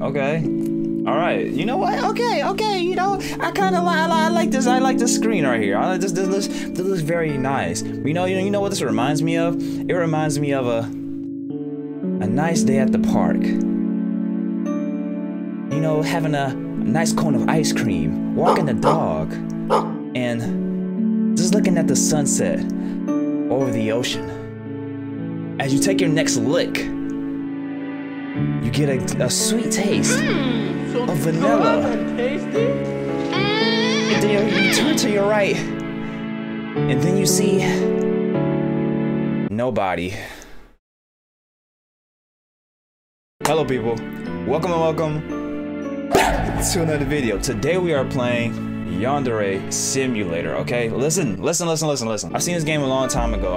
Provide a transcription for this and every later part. Okay. All right. You know what? Okay. Okay. You know, I kind of like this. I like this screen right here. I like this. This looks very nice. You know what this reminds me of? It reminds me of a nice day at the park. You know, having a nice cone of ice cream, walking the dog, and just looking at the sunset over the ocean. As you take your next lick, you get a sweet taste of vanilla. And then you turn to your right, and then you see nobody. Hello, people. Welcome and welcome back to another video. Today we are playing Yandere Simulator. Okay, listen. I've seen this game a long time ago.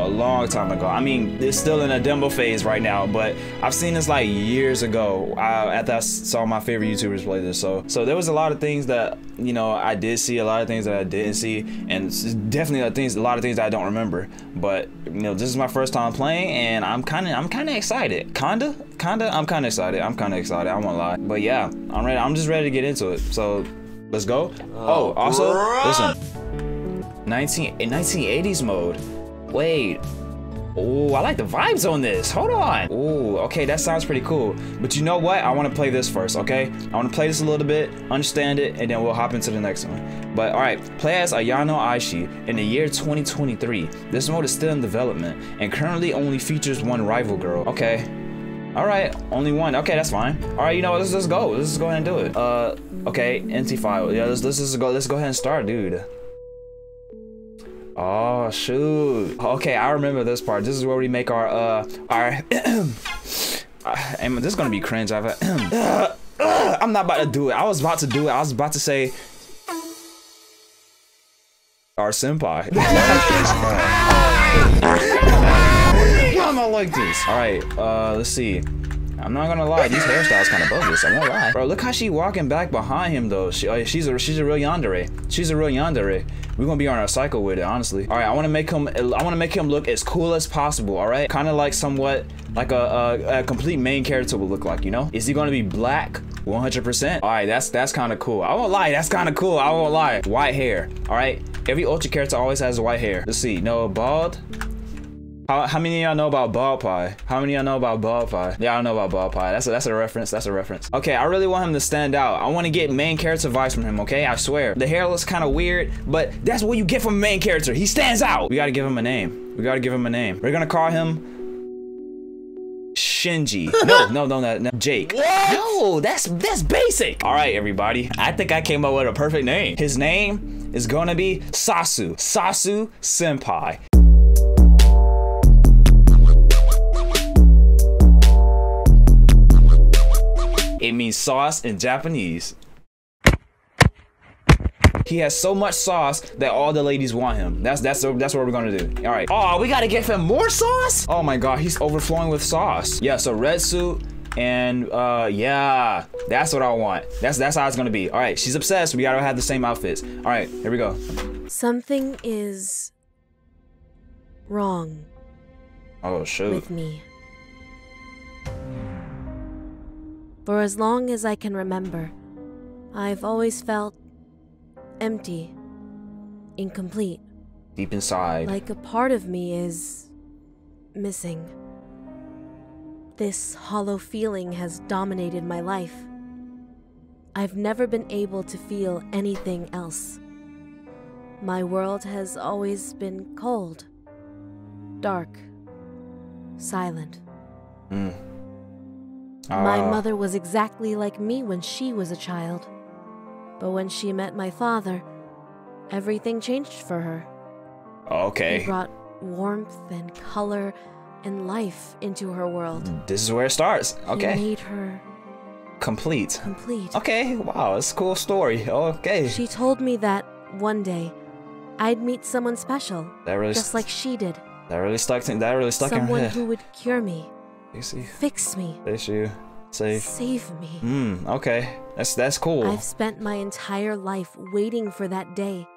I mean, it's still in a demo phase right now, but I've seen this like years ago after I saw my favorite YouTubers play this. So there was a lot of things that, you know, I did see, a lot of things that I didn't see, and definitely a lot of things that I don't remember. But you know, this is my first time playing, and I'm kind of excited. I'm kind of excited. I won't lie. But yeah, I'm ready. I'm just ready to get into it. So. Let's go. Oh, also, listen. 1980s mode. Wait. Oh, I like the vibes on this. Hold on. Oh, okay, that sounds pretty cool. But you know what? I want to play this first, okay? I want to play this a little bit, understand it, and then we'll hop into the next one. But all right, play as Ayano Aishi in the year 2023. This mode is still in development and currently only features one rival girl. Okay. All right, only one. Okay, that's fine. All right, you know what? Let's just go. Let's just go ahead and do it. Okay, NT file. Yeah, let's just go. Let's go ahead and start, dude. Oh shoot. Okay, I remember this part. This is where we make our. And this is gonna be cringe. I'm not about to do it. I was about to say. Our senpai. I'm not like this. All right, let's see. I'm not gonna lie, these hairstyles kind of bogus. I won't lie. Bro, look how she walking back behind him though. She's a real yandere. She's a real yandere. We're gonna be on our cycle with it, honestly. All right, I want to make him look as cool as possible. All right, kind of like somewhat like a complete main character would look like. You know, is he gonna be black? 100%. All right, that's kind of cool. I won't lie, that's kind of cool. I won't lie. White hair. All right, every ultra character always has white hair. Let's see. No bald. How many of y'all know about ball pie? How many of y'all know about ball pie? Yeah, I know about ball pie. That's a reference. That's a reference. Okay, I really want him to stand out. I want to get main character vibes from him, okay? I swear. The hair looks kind of weird, but that's what you get from a main character. He stands out. We got to give him a name. We're going to call him Shinji. No, Jake. What? No, that's basic. All right, everybody. I think I came up with a perfect name. His name is going to be SōsU. SōsU Senpai. It means sauce in Japanese. He has so much sauce that all the ladies want him. That's what we're gonna do. All right. Oh, we gotta give him more sauce? Oh my God, he's overflowing with sauce. Yeah, so red suit and yeah, that's what I want. That's how it's gonna be. All right, she's obsessed. We gotta have the same outfits. All right, here we go. Something is wrong. Oh shoot. With me. For as long as I can remember, I've always felt empty, incomplete. Deep inside. Like a part of me is missing. This hollow feeling has dominated my life. I've never been able to feel anything else. My world has always been cold, dark, silent. My mother was exactly like me when she was a child. But when she met my father, everything changed for her. Okay. He brought warmth and color and life into her world. This is where it starts. Okay. He made her... complete. Complete. Okay, wow, it's a cool story. Okay. She told me that one day, I'd meet someone special. That really just like she did. That really stuck in her head. Someone who would cure me. Fix me. Fix you. Save me. Okay. That's cool. I've spent my entire life waiting for that day.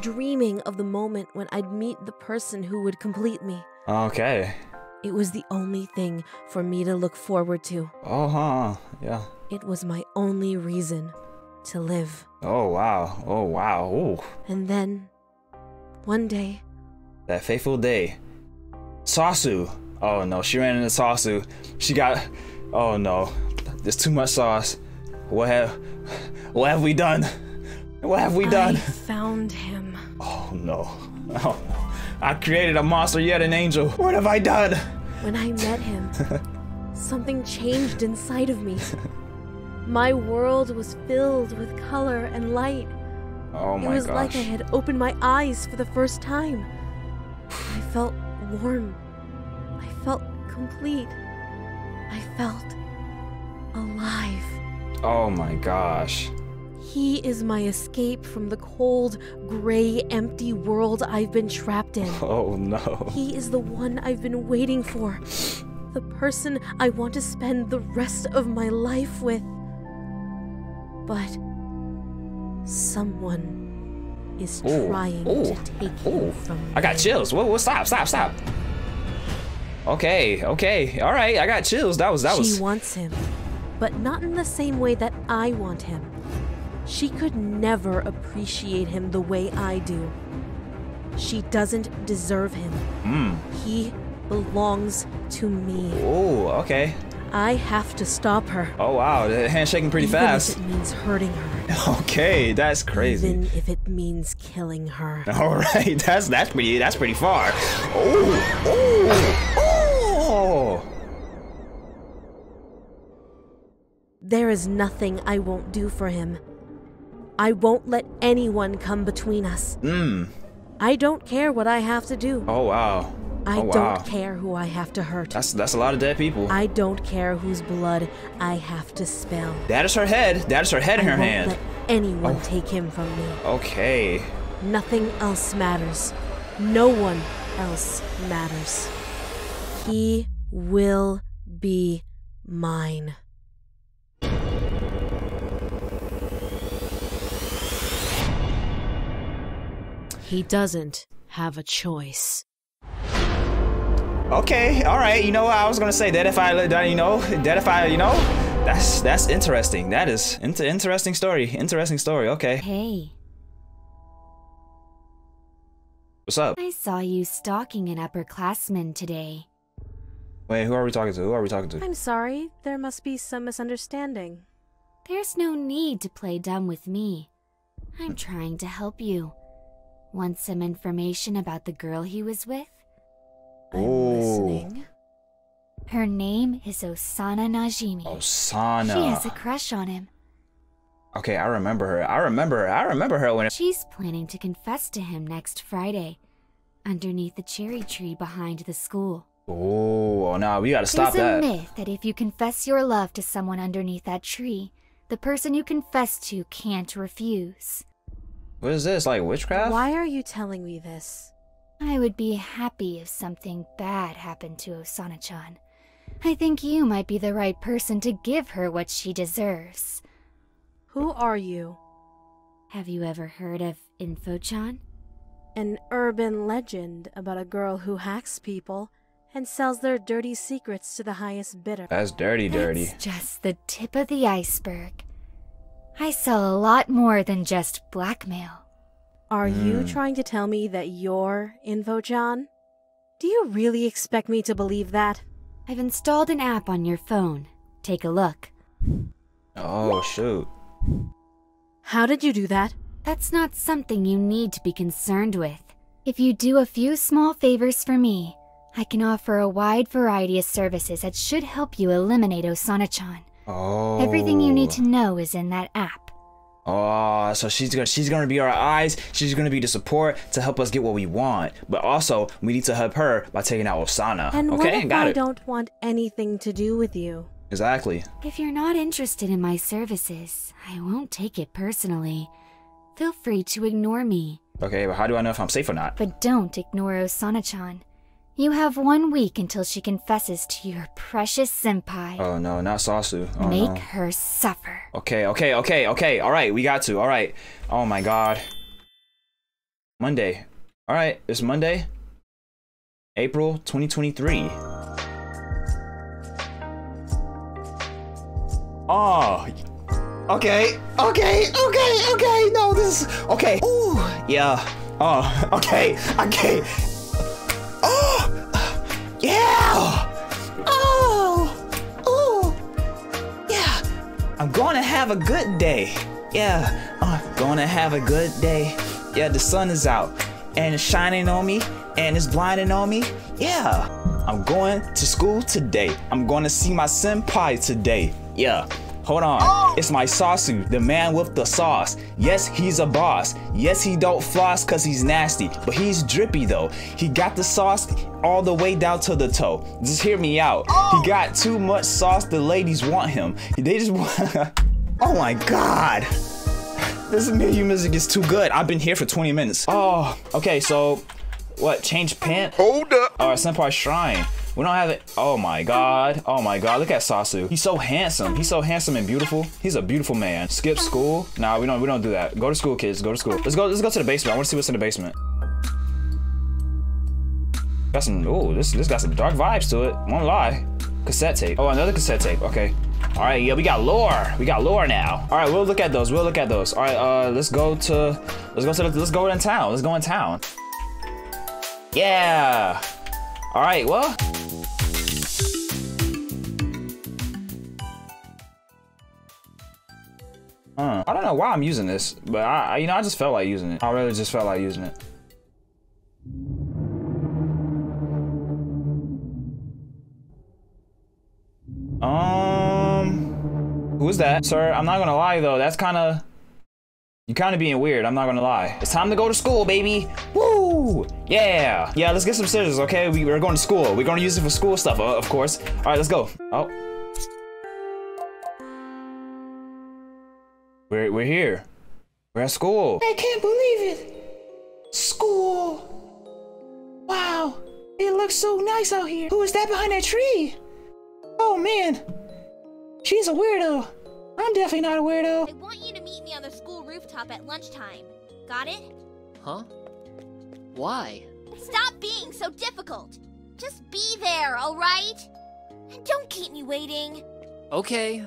Dreaming of the moment when I'd meet the person who would complete me. Okay. It was the only thing for me to look forward to. Uh-huh, yeah. It was my only reason to live. Oh, wow. Oh, wow. Ooh. And then, one day... That fateful day. SōsU. Oh, no. She ran into SōsU. She got... Oh, no. There's too much sauce. What have we done? What have we done? I found him. Oh, no. Oh, no. I created a monster, yet an angel. What have I done? When I met him, something changed inside of me. My world was filled with color and light. Oh my gosh. It was like I had opened my eyes for the first time. I felt warm. I felt complete. I felt alive. Oh my gosh. He is my escape from the cold, gray, empty world I've been trapped in. Oh no. He is the one I've been waiting for. The person I want to spend the rest of my life with. But someone is trying to take him from me. I got chills. Whoa, stop. Okay. All right, I got chills. She wants him, but not in the same way that I want him. She could never appreciate him the way I do. She doesn't deserve him. He belongs to me. Oh, okay. I have to stop her. Oh, wow. The handshaking pretty fast. Even if it means hurting her. Okay, that's crazy. Even if it means killing her. All right, that's pretty far. Oh. There is nothing I won't do for him. I won't let anyone come between us. I don't care what I have to do. Oh, wow. I don't care who I have to hurt. That's a lot of dead people. I don't care whose blood I have to spill. That is her head. That is her head in her hand. I won't let anyone take him from me. Okay. Nothing else matters. No one else matters. He will be mine. He doesn't have a choice. Okay, all right. You know what I was gonna say? That if I, you know, that's interesting. That is interesting story. Interesting story. Okay. Hey. What's up? I saw you stalking an upperclassman today. Wait, who are we talking to? I'm sorry. There must be some misunderstanding. There's no need to play dumb with me. I'm trying to help you. Want some information about the girl he was with? I'm listening. Her name is Osana Najimi. Osana. She has a crush on him. Okay, I remember her. I remember her when she's planning to confess to him next Friday, underneath the cherry tree behind the school. Oh no, we gotta stop that. There's a myth that if you confess your love to someone underneath that tree, the person you confess to can't refuse. What is this, like witchcraft? Why are you telling me this? I would be happy if something bad happened to Osana-chan. I think you might be the right person to give her what she deserves. Who are you? Have you ever heard of Info-chan? An urban legend about a girl who hacks people and sells their dirty secrets to the highest bidder. That's dirty. That's just the tip of the iceberg. I sell a lot more than just blackmail. Are you trying to tell me that you're Info-chan? Do you really expect me to believe that? I've installed an app on your phone. Take a look. Oh, shoot. How did you do that? That's not something you need to be concerned with. If you do a few small favors for me, I can offer a wide variety of services that should help you eliminate Osana-chan. Oh. Everything you need to know is in that app. Oh, so she's gonna be our eyes. She's gonna be the support to help us get what we want, but also we need to help her by taking out Osana. And okay, what if I don't want anything to do with you? Exactly. If you're not interested in my services, I won't take it personally. Feel free to ignore me. Okay, but how do I know if I'm safe or not? But don't ignore Osana-chan. You have 1 week until she confesses to your precious senpai. Oh no, not SōsU. Oh, Make her suffer. Okay. All right, we got to. All right. Oh my god. Monday. All right, it's Monday. April 2023. Oh, okay, no, this is, okay, ooh, yeah, oh, okay, oh, yeah, oh, yeah, I'm gonna have a good day, yeah, I'm gonna have a good day, yeah, the sun is out, and it's shining on me, and it's blinding on me, yeah, I'm going to school today, I'm gonna see my senpai today, yeah. Hold on, oh. It's my SōsU, the man with the sauce. Yes, he's a boss. Yes, he don't floss cause he's nasty, but he's drippy though. He got the sauce all the way down to the toe. Just hear me out. Oh. He got too much sauce, the ladies want him. They just want, oh my God. This Miyu music is too good. I've been here for 20 minutes. Oh, okay, so what, change pant? Hold up. All right, Senpai Shrine. We don't have it. Oh my God. Oh my God. Look at SōsU. He's so handsome. He's so handsome and beautiful. He's a beautiful man. Skip school. Nah, we don't do that. Go to school, kids. Go to school. Let's go to the basement. I want to see what's in the basement. Got some, ooh, this got some dark vibes to it. Won't lie. Cassette tape. Oh, another cassette tape. Okay. All right, yeah, we got lore. We got lore now. All right, we'll look at those. We'll look at those. All right, let's go in town. Let's go in town. Yeah. All right, well. I don't know why I'm using this, but I just felt like using it. I really just felt like using it. Who's that? Sir, I'm not gonna lie though, that's kinda, you're kinda being weird, I'm not gonna lie. It's time to go to school, baby. Woo! Yeah! Yeah, let's get some scissors, okay? We're going to school. We're gonna use it for school stuff, of course. All right, let's go. Oh. We're here. We're at school. I can't believe it. School. Wow. It looks so nice out here. Who is that behind that tree? Oh man. She's a weirdo. I'm definitely not a weirdo. I want you to meet me on the school rooftop at lunchtime. Got it? Huh? Why? Stop being so difficult. Just be there, all right? And don't keep me waiting. Okay.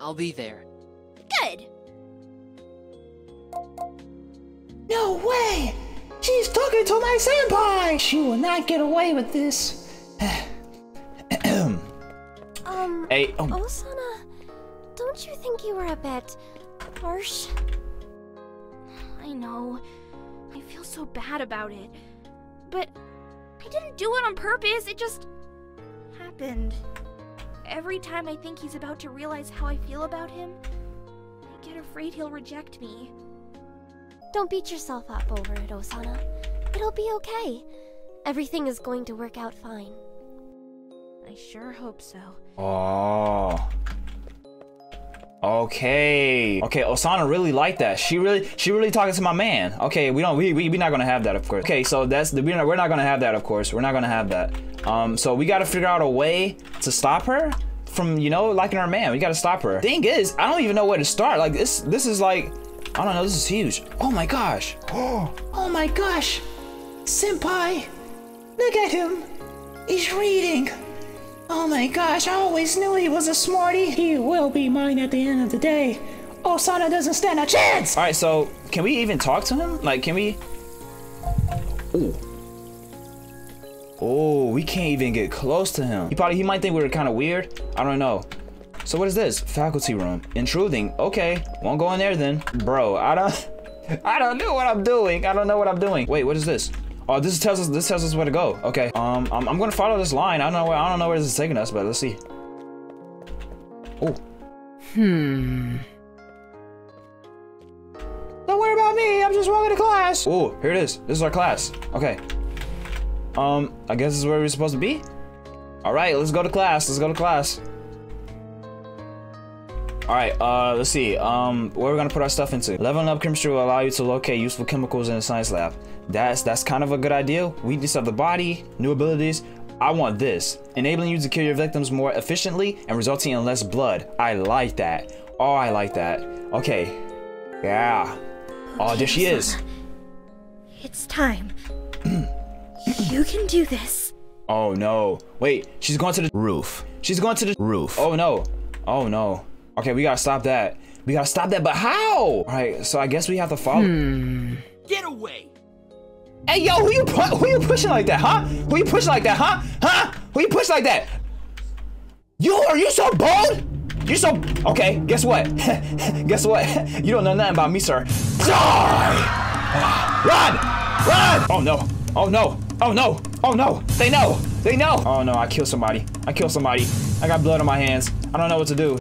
I'll be there. Good. No way! She's talking to my senpai! She will not get away with this. Hey, Osana, don't you think you were a bit harsh? I know. I feel so bad about it. But I didn't do it on purpose. It just happened. Every time I think he's about to realize how I feel about him, I get afraid he'll reject me. Don't beat yourself up over it, Osana. It'll be okay. Everything is going to work out fine. I sure hope so. Oh. Okay. Okay, Osana really liked that. She really talking to my man. Okay, we're not gonna have that, of course. Okay, so that's the, we're not gonna have that, of course. We're not gonna have that. So we gotta figure out a way to stop her from, you know, liking her man. We gotta stop her. Thing is, I don't even know where to start. Like this is like, I don't know, this is huge. Oh my gosh. Oh my gosh. Senpai, look at him. He's reading. Oh my gosh, I always knew he was a smarty. He will be mine at the end of the day. Osana doesn't stand a chance! Alright, so, can we even talk to him? Like, can we... Ooh. Oh, we can't even get close to him. He might think we were kind of weird. I don't know. So what is this? Faculty room. Intruding. Okay, won't go in there then. Bro, I don't know what I'm doing. I don't know what I'm doing. Wait, what is this? Oh, this tells us where to go. Okay. I'm gonna follow this line. I don't know where this is taking us, but let's see. Oh. Don't worry about me. I'm just walking to class. Oh, here it is. This is our class. Okay. I guess this is where we're supposed to be. All right, let's go to class. Let's go to class. All right, let's see. Where we're gonna put our stuff into? Leveling up chemistry will allow you to locate useful chemicals in the science lab. That's kind of a good idea. Weakness of the body, new abilities. I want this, enabling you to kill your victims more efficiently and resulting in less blood. I like that. Oh, I like that. Okay. Yeah. Oh, there she is. It's time. You can do this. Oh no. Wait, she's going to the roof. She's going to the roof. Oh no. Oh no. Okay, we gotta stop that. We gotta stop that, but how? All right, so I guess we have to follow. Get away. Hey, yo, who you pushing like that, huh? Who you pushing like that, huh? Huh? Who you pushing like that? You, are you so bold? You're so, okay, guess what? Guess what? You don't know nothing about me, sir. Die! Run! Run! Oh no, oh no, oh no, oh no. They know, they know. Oh no, I killed somebody. I killed somebody. I got blood on my hands. I don't know what to do.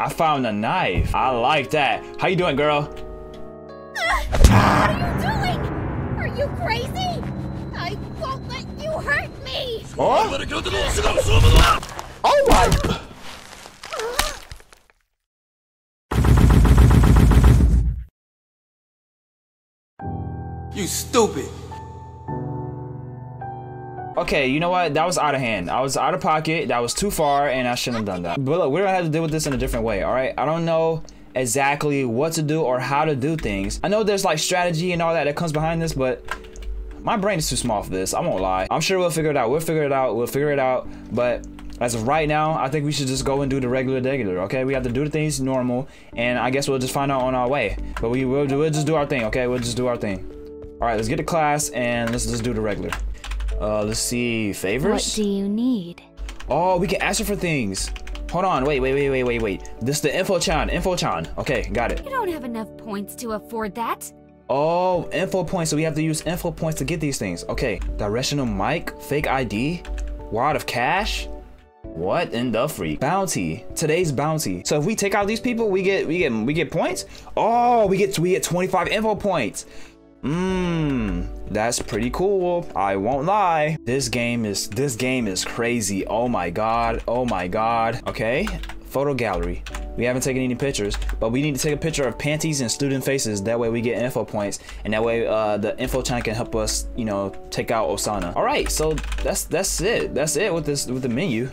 I found a knife. I like that. How you doing, girl? What are you doing? Are you crazy? I won't let you hurt me! Oh? Oh my! You stupid! Okay, you know what? That was out of hand. I was out of pocket. That was too far, and I shouldn't have done that. But look, we're gonna have to deal with this in a different way, alright? I don't know exactly what to do or how to do things. I know there's like strategy and all that that comes behind this, but my brain is too small for this. I won't lie. I'm sure we'll figure it out. We'll figure it out. We'll figure it out. But as of right now, I think we should just go and do the regular, okay? We have to do the things normal, and I guess we'll just find out on our way. But we'll just do our thing, okay? We'll just do our thing. All right, let's get to class, and let's just do the regular. Let's see, favors? What do you need? Oh, we can ask her for things. Hold on, wait. This is the Info-chan. Okay, got it. You don't have enough points to afford that. Oh, info points, so we have to use info points to get these things. Okay, directional mic, fake ID, wad of cash. What in the freak? Bounty, today's bounty. So if we take out these people, we get points? Oh, we get 25 info points. That's pretty cool. I won't lie. This game is crazy. Oh my god. Okay, photo gallery. We haven't taken any pictures, but we need to take a picture of panties and student faces. That way we get info points, and that way the Info-chan can help us, you know, take out Osana. All right, so that's it. That's it with this, with the menu.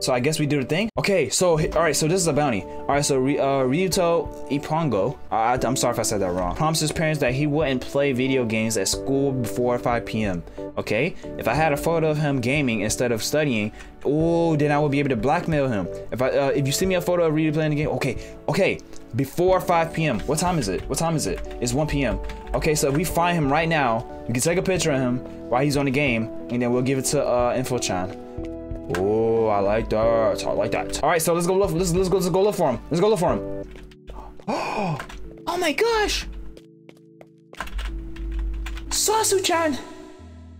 So I guess we do the thing. Okay, so all right, so this is a bounty. All right, so Ryuto Ippongo. I'm sorry if I said that wrong. Promised his parents that he wouldn't play video games at school before 5 p.m. Okay, if I had a photo of him gaming instead of studying, oh, then I would be able to blackmail him. If you send me a photo of Ryuto playing the game, okay, before 5 p.m. What time is it? It's 1 p.m. Okay, so if we find him right now, we can take a picture of him while he's on the game, and then we'll give it to Info-chan. Oh, I like that. All right, so let's go look. Let's go look for him. Oh, oh my gosh! Sōsu-chan.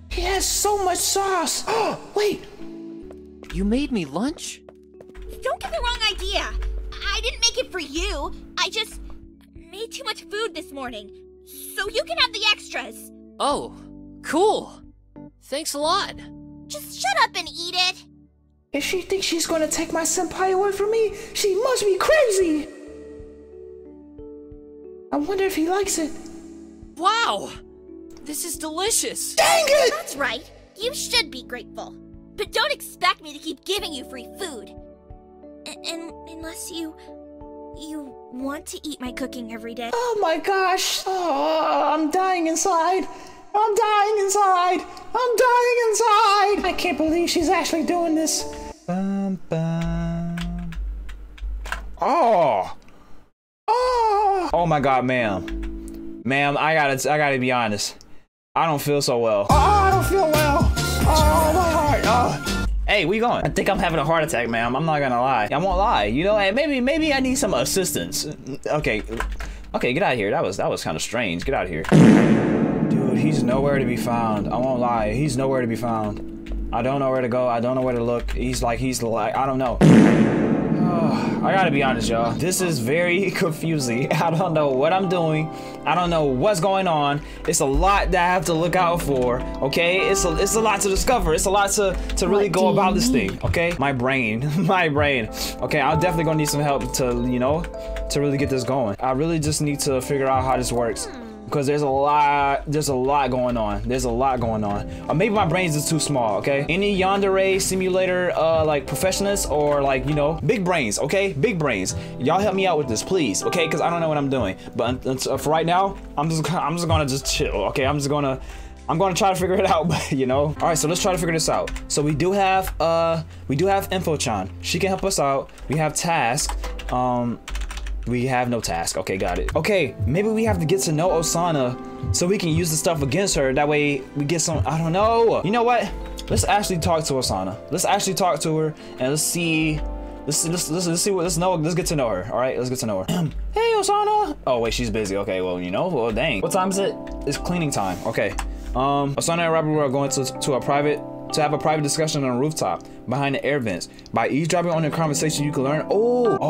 He has so much sauce. Oh, wait. You made me lunch? Don't get the wrong idea. I didn't make it for you. I just made too much food this morning, so you can have the extras. Oh, cool. Thanks a lot. Just shut up and eat it. If she thinks she's gonna take my senpai away from me, she must be crazy! I wonder if he likes it. Wow! This is delicious! Dang it! That's right. You should be grateful. But don't expect me to keep giving you free food. And unless you want to eat my cooking every day. Oh my gosh! Oh, I'm dying inside! I'm dying inside! I can't believe she's actually doing this. Oh! Oh! Oh my god, ma'am. Ma'am, I gotta be honest. I don't feel so well. Oh, I don't feel well! Oh, my heart! Oh. Hey, where you going? I think I'm having a heart attack, ma'am. I'm not gonna lie. I won't lie. You know, maybe I need some assistance. Okay, get out of here. That was kind of strange. Get out of here. Dude, he's nowhere to be found. I won't lie. He's nowhere to be found. I don't know where to go. I don't know where to look. He's like, I don't know. Oh, I gotta be honest, y'all. This is very confusing. I don't know what I'm doing. I don't know what's going on. It's a lot that I have to look out for, okay? It's a lot to discover. It's a lot to really go about this thing, okay? My brain. Okay, I'm definitely gonna need some help to really get this going. I really just need to figure out how this works. because there's a lot going on. Or maybe my brains is too small, okay? Any Yandere Simulator like professionals or like, you know, big brains, okay? Big brains. Y'all help me out with this, please, okay? Because I don't know what I'm doing. But for right now, I'm just gonna just chill, okay? I'm gonna try to figure it out, but you know. All right, so let's try to figure this out. So we do have Info-chan. She can help us out. We have task. We have no task. Okay, got it. Okay, maybe we have to get to know Osana so we can use the stuff against her. That way we get some, I don't know. You know what? Let's actually talk to Osana. Let's actually talk to her and let's get to know her. All right, let's get to know her. Hey, Osana. Oh wait, she's busy. Okay, well, you know, well, dang. What time is it? It's cleaning time. Okay. Osana and Robert are going to have a private discussion on a rooftop behind the air vents. By eavesdropping on their conversation, you can learn. Oh,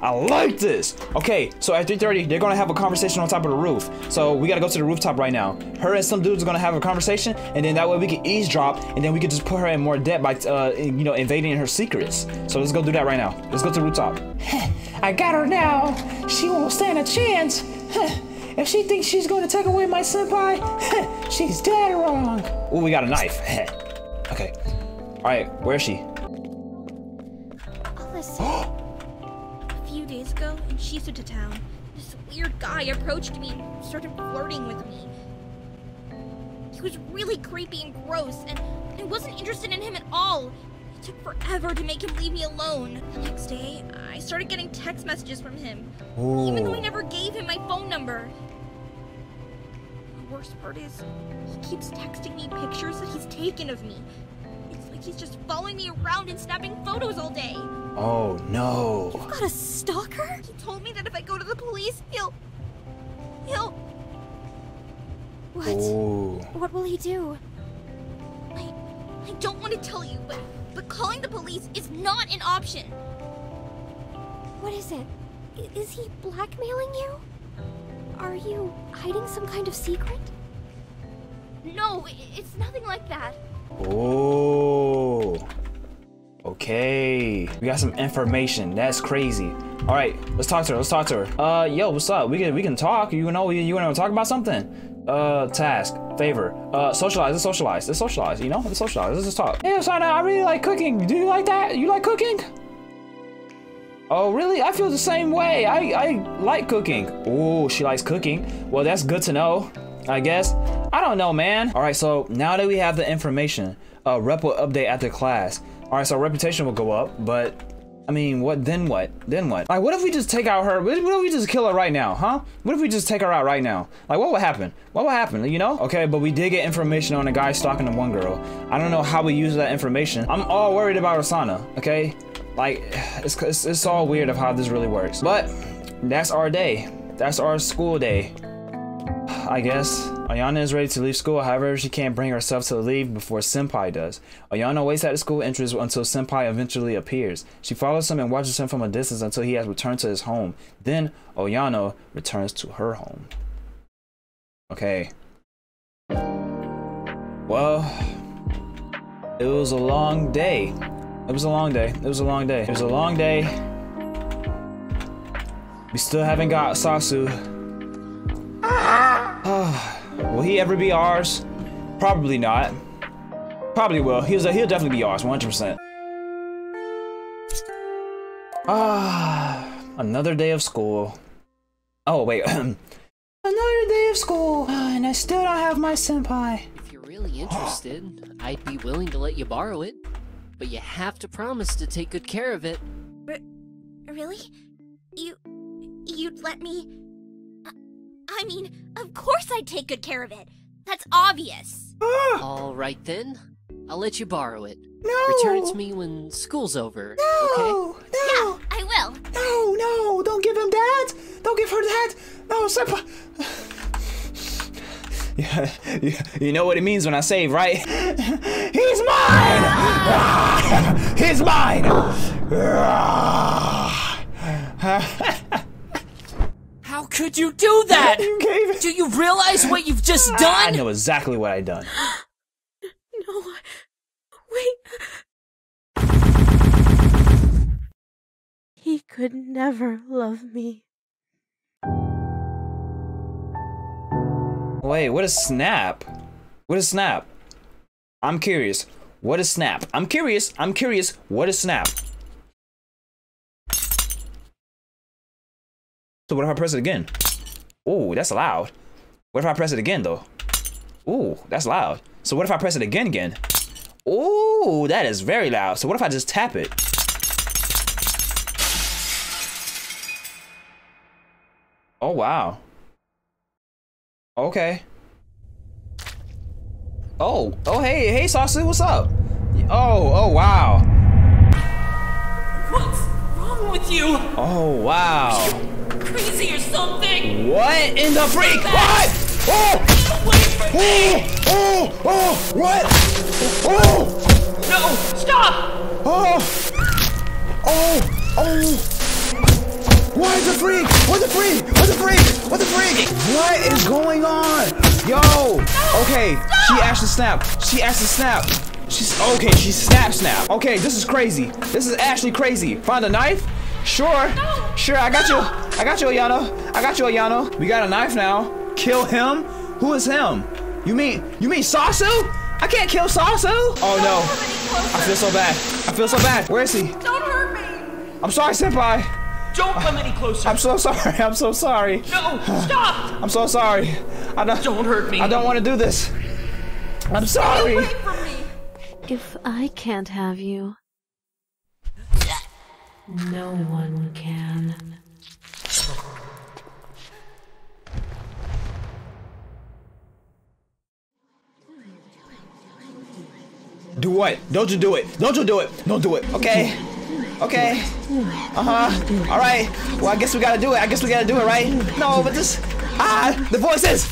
I like this. Okay, so at 3:30, they're gonna have a conversation on top of the roof. So we gotta go to the rooftop right now. Her and some dudes are gonna have a conversation, and then that way we can eavesdrop, and then we can just put her in more debt by, you know, invading her secrets. So let's go do that right now. Let's go to the rooftop. I got her now. She won't stand a chance. If she thinks she's gonna take away my senpai, she's dead wrong. Oh, we got a knife. Okay. All right, where is she? Alyssa. A few days ago in Shisuta town, this weird guy approached me and started flirting with me. He was really creepy and gross, and I wasn't interested in him at all. It took forever to make him leave me alone. The next day, I started getting text messages from him, ooh, even though I never gave him my phone number. The worst part is, he keeps texting me pictures that he's taken of me. It's like he's just following me around and snapping photos all day. Oh no. You've got a stalker? He told me that if I go to the police, he'll... What? Ooh. What will he do? I don't want to tell you, but calling the police is not an option. What is it? Is he blackmailing you? Are you hiding some kind of secret? No, it's nothing like that. Oh. Okay. We got some information. That's crazy. All right, let's talk to her. Yo, what's up? We can talk. You know, you want to talk about something? Task, favor, socialize, let's socialize, you know, let's just talk. Hey, Osana, I really like cooking. Do you like that? You like cooking? Oh, really? I feel the same way. I like cooking. Oh, she likes cooking. Well, that's good to know, I guess. I don't know, man. All right, so now that we have the information, rep will update after class. All right, so reputation will go up, but I mean, what, then what? Then what? Like, what if we just take out her? What if we just kill her right now, huh? What if we just take her out right now? Like, what would happen? What would happen, you know? Okay, but we did get information on a guy stalking the one girl. I don't know how we use that information. I'm all worried about Osana, okay? Like, it's all weird of how this really works. But that's our day. That's our school day, I guess. Ayano is ready to leave school, however, she can't bring herself to leave before Senpai does. Ayano waits at the school entrance until Senpai eventually appears. She follows him and watches him from a distance until he has returned to his home. Then, Ayano returns to her home. Okay. Well, it was a long day. It was a long day. We still haven't got SōsU. Ah! Will he ever be ours? Probably not. Probably will. He'll definitely be ours, 100%. Ah, another day of school. Oh, wait. Another day of school, and I still don't have my senpai. If you're really interested, I'd be willing to let you borrow it, but you have to promise to take good care of it. Really? You'd let me? I mean, of course I'd take good care of it. That's obvious. All right, then. I'll let you borrow it. No. Return it to me when school's over. No. Okay? No. Yeah, I will. No. Don't give him that. Don't give her that. No, senpai. Yeah, you know what it means when I save, right? He's mine. He's mine. How could you do that? Do you realize what you've just done? I know exactly what I've done. No, wait. He could never love me. Wait, what is snap? What is snap? I'm curious. What is snap? I'm curious. I'm curious. What is snap? So what if I press it again? Ooh, that's loud. What if I press it again though? Ooh, that's loud. So what if I press it again? Ooh, that is very loud. So what if I just tap it? Oh wow. Okay. Oh, oh hey, hey SōsU, what's up? Oh, oh wow. What's wrong with you? Oh wow. You're crazy or something. What in the freak? What? Oh! Oh! Oh! Oh! What? Oh! No! Stop! Oh! Oh! Oh! What the freak? What the freak? What the freak? What the freak? What is going on? Yo! Okay, she actually snapped. She actually snapped. She's okay, she snapped. Okay, this is crazy. This is actually crazy. Find a knife? Sure. Sure, I got you. I got you, Ayano. I got you, Ayano. We got a knife now. Kill him? Who is him? You mean SōsU? I can't kill SōsU! Oh no. I feel so bad. I feel so bad. Where is he? Don't hurt me! I'm sorry, senpai. Don't come any closer. I'm so sorry. I'm so sorry. No, stop! I'm so sorry. Don't hurt me. I don't want to do this. I'm sorry. Stay away from me. If I can't have you, no one can. Do what? Don't you do it. Don't you do it. Don't do it. Okay. Okay. Uh-huh. All right. Well, I guess we gotta do it. I guess we gotta do it, right? No, but this... Ah! The voices!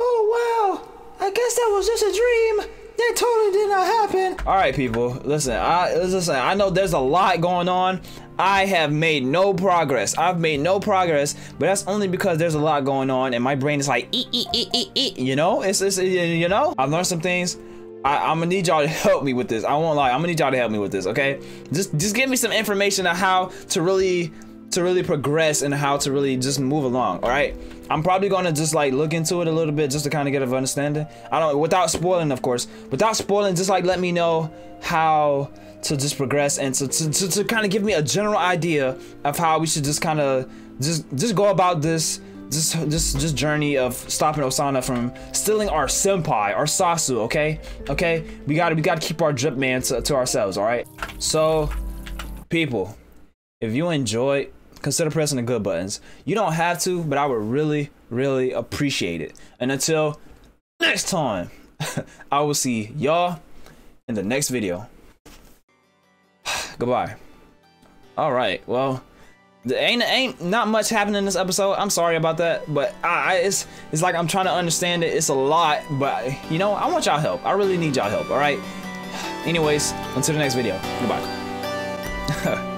Oh, wow. I guess that was just a dream. That totally did not happen. All right, people. Listen, I know there's a lot going on. I have made no progress. I've made no progress, but that's only because there's a lot going on, and my brain is like, you know, it's you know. I've learned some things. I'm gonna need y'all to help me with this. I won't lie. I'm gonna need y'all to help me with this. Okay, just give me some information on how to really progress and how to really just move along. All right, I'm probably gonna just like look into it a little bit just to kind of get an understanding. I don't, without spoiling, of course. Without spoiling, just like let me know how to just progress and to kind of give me a general idea of how we should just kind of just go about this just journey of stopping Osana from stealing our senpai, our SōsU. Okay, okay, we gotta keep our drip man to ourselves. All right, so people, if you enjoy, consider pressing the good buttons. You don't have to, but I would really appreciate it. And until next time, I will see y'all in the next video. Goodbye. All right, well, there ain't not much happening in this episode. I'm sorry about that, but it's like I'm trying to understand it. It's a lot, but you know, I want y'all help. I really need y'all help. All right, anyways, until the next video. Goodbye.